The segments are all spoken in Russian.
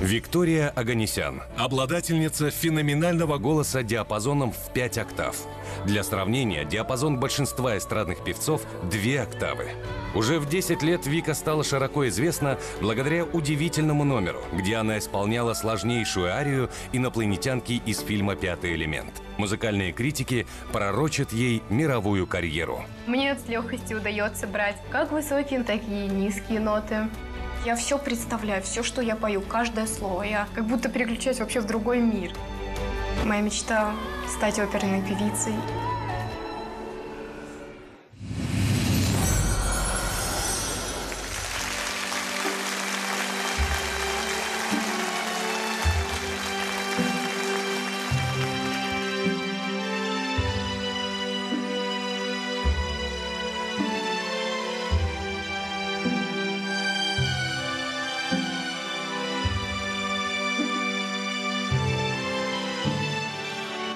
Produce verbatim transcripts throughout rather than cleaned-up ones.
Виктория Оганисян – обладательница феноменального голоса диапазоном в пять октав. Для сравнения, диапазон большинства эстрадных певцов – две октавы. Уже в десять лет Вика стала широко известна благодаря удивительному номеру, где она исполняла сложнейшую арию инопланетянки из фильма «Пятый элемент». Музыкальные критики пророчат ей мировую карьеру. Мне с легкостью удается брать как высокие, так и низкие ноты. Я все представляю, все, что я пою, каждое слово. Я как будто переключаюсь вообще в другой мир. Моя мечта – стать оперной певицей.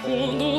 Quando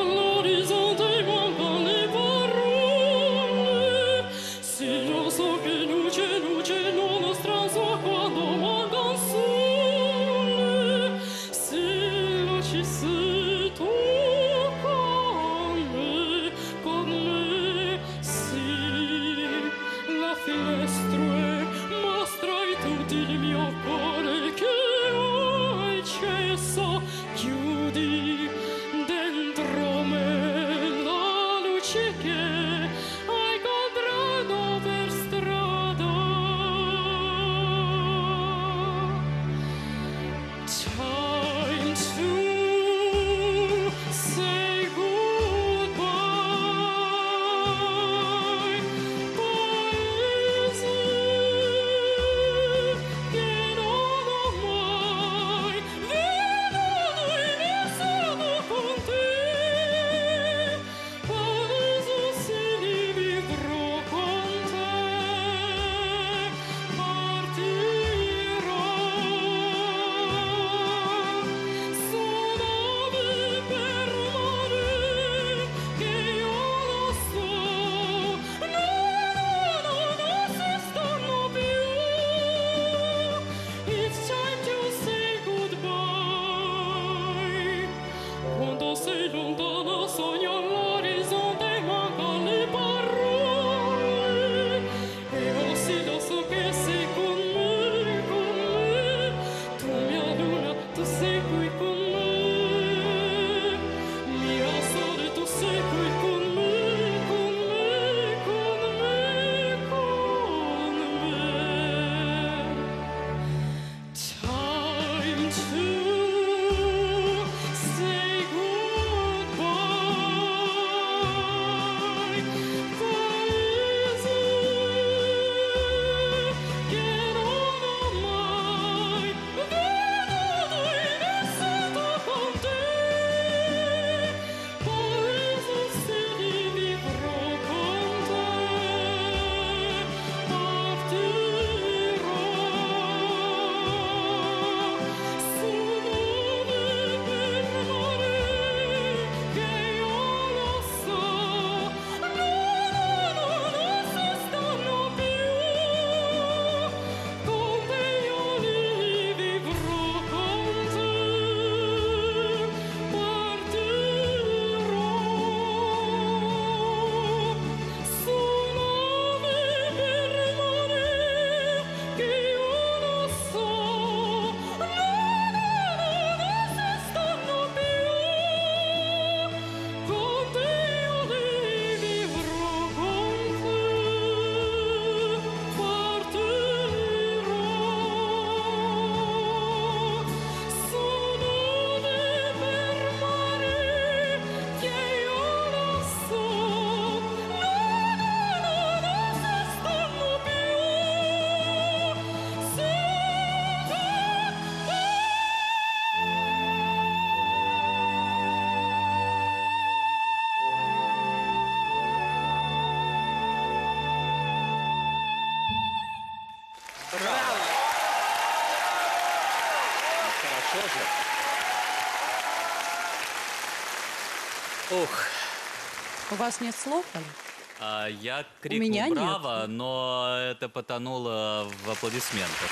all'orizzonte campane parole. Se lo so che luce, luce non ho stranzo quando manca un sole. Se lo ci sei tu con me, con me. Se la finestra mostra tutto il mio cuore che hai acceso you. Ох, у вас нет слов? А, я крикнул «Браво», но это потонуло в аплодисментах.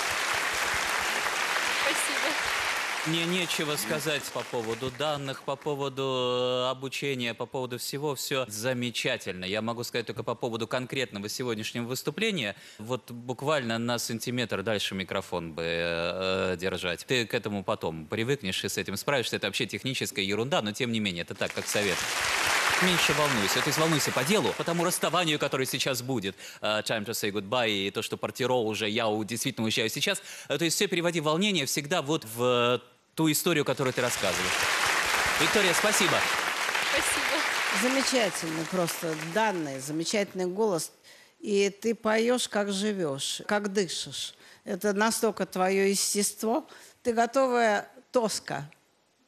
Мне нечего сказать по поводу данных, по поводу обучения, по поводу всего. Все замечательно. Я могу сказать только по поводу конкретного сегодняшнего выступления. Вот буквально на сантиметр дальше микрофон бы э, держать. Ты к этому потом привыкнешь и с этим справишься. Это вообще техническая ерунда, но тем не менее, это так, как совет. Меньше волнуйся. То есть волнуйся по делу, по тому расставанию, которое сейчас будет. Uh, Time to say goodbye и то, что партиро уже, я действительно уезжаю сейчас. Uh, то есть все переводи волнение всегда вот в uh, ту историю, которую ты рассказываешь. Виктория, спасибо. Спасибо. Замечательно просто. Данные, замечательный голос. И ты поешь, как живешь, как дышишь. Это настолько твое естество. Ты готовая тоска.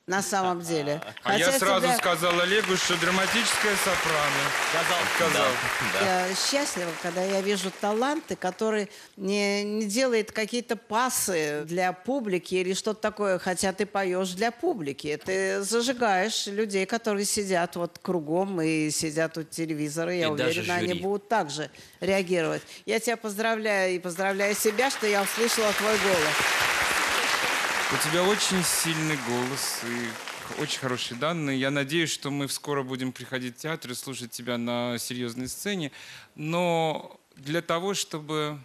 На самом деле. А Хотя я сразу тебя... сказал Олегу, что драматическая сопрано. Сказал. Сказал. Да. Да. Я счастлива, когда я вижу таланты, которые не, не делают какие-то пасы для публики или что-то такое. Хотя ты поешь для публики. Ты зажигаешь людей, которые сидят вот кругом и сидят у телевизора. Я и уверена, они будут так же реагировать. Я тебя поздравляю и поздравляю себя, что я услышала твой голос. У тебя очень сильный голос и очень хорошие данные. Я надеюсь, что мы скоро будем приходить в театр и слушать тебя на серьезной сцене. Но для того, чтобы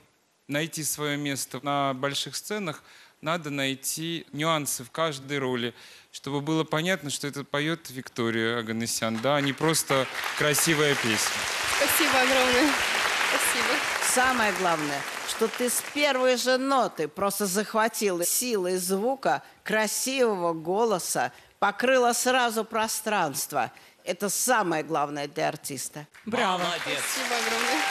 найти свое место на больших сценах, надо найти нюансы в каждой роли, чтобы было понятно, что это поет Виктория Оганесян, да, а не просто красивая песня. Спасибо огромное. Спасибо. Самое главное, что ты с первой же ноты просто захватила силой звука, красивого голоса, покрыла сразу пространство. Это самое главное для артиста. Браво! Молодец. Спасибо огромное.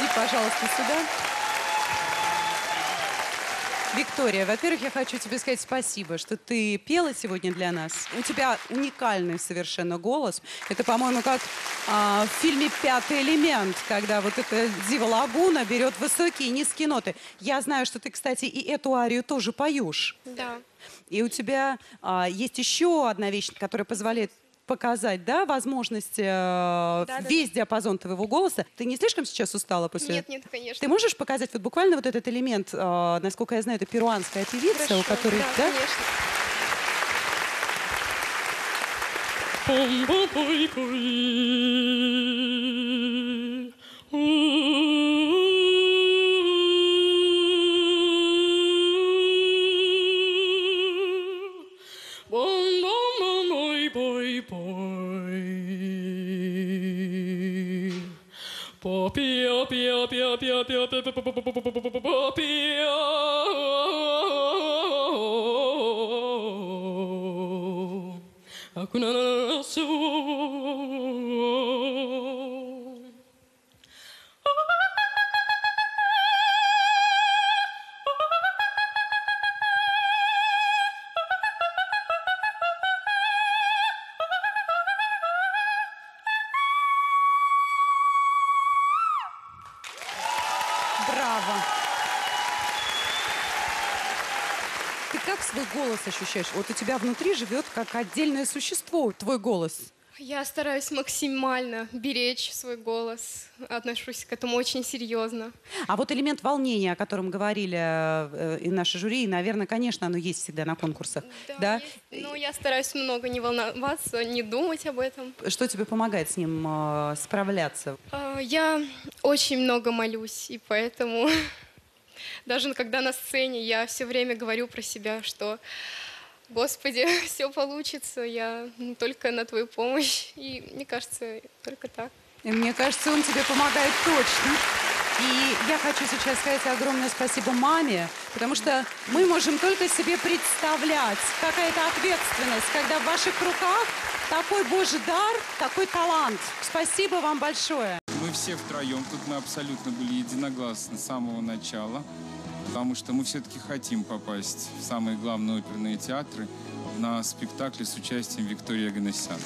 Иди, пожалуйста, сюда. Виктория, во-первых, я хочу тебе сказать спасибо, что ты пела сегодня для нас. У тебя уникальный совершенно голос. Это, по-моему, как а, в фильме «Пятый элемент», когда вот эта Дива Лагуна берет высокие и низкие ноты. Я знаю, что ты, кстати, и эту арию тоже поешь. Да. И у тебя а, есть еще одна вещь, которая позволяет показать, да, возможность э, да, весь да. диапазон твоего голоса. Ты не слишком сейчас устала после? Нет, нет, конечно. Ты можешь показать вот буквально вот этот элемент, э, насколько я знаю, это перуанская певица, хорошо, у которой... Да, да? Конечно. Голос ощущаешь? Вот у тебя внутри живет как отдельное существо твой голос. Я стараюсь максимально беречь свой голос. Отношусь к этому очень серьезно. А вот элемент волнения, о котором говорили и наши жюри, и, наверное, конечно, оно есть всегда на конкурсах. Да, да? Ну, я стараюсь много не волноваться, не думать об этом. Что тебе помогает с ним э, справляться? Э, я очень много молюсь, и поэтому... Даже когда на сцене, я все время говорю про себя, что, Господи, все получится, я только на твою помощь. И мне кажется, только так. И мне кажется, он тебе помогает точно. И я хочу сейчас сказать огромное спасибо маме, потому что мы можем только себе представлять, какая это ответственность, когда в ваших руках такой Божий дар, такой талант. Спасибо вам большое. Мы все втроем, тут мы абсолютно были единогласны с самого начала, потому что мы все-таки хотим попасть в самые главные оперные театры на спектакли с участием Виктории Оганесян.